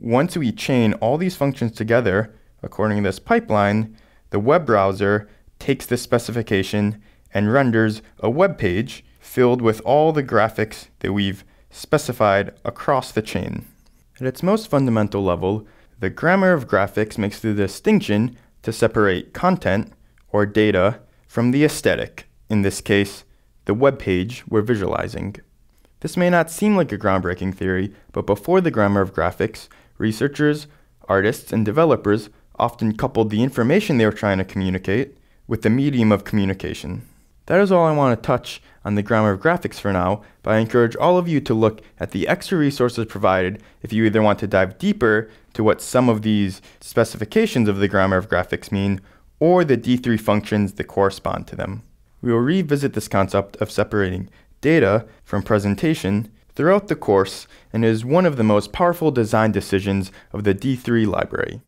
once we chain all these functions together, according to this pipeline, the web browser takes this specification and renders a web page filled with all the graphics that we've specified across the chain. At its most fundamental level, the grammar of graphics makes the distinction to separate content, or data, from the aesthetic, in this case, the web page we're visualizing. This may not seem like a groundbreaking theory, but before the grammar of graphics, researchers, artists, and developers often coupled the information they were trying to communicate with the medium of communication. That is all I want to touch on the grammar of graphics for now, but I encourage all of you to look at the extra resources provided if you either want to dive deeper to what some of these specifications of the grammar of graphics mean, or the D3 functions that correspond to them. We will revisit this concept of separating data from presentation throughout the course, and is one of the most powerful design decisions of the D3 library.